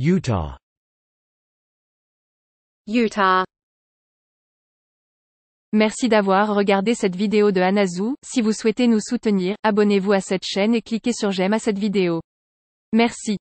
Utah. Utah. Merci d'avoir regardé cette vidéo de Anazou. Si vous souhaitez nous soutenir, abonnez-vous à cette chaîne et cliquez sur j'aime à cette vidéo. Merci.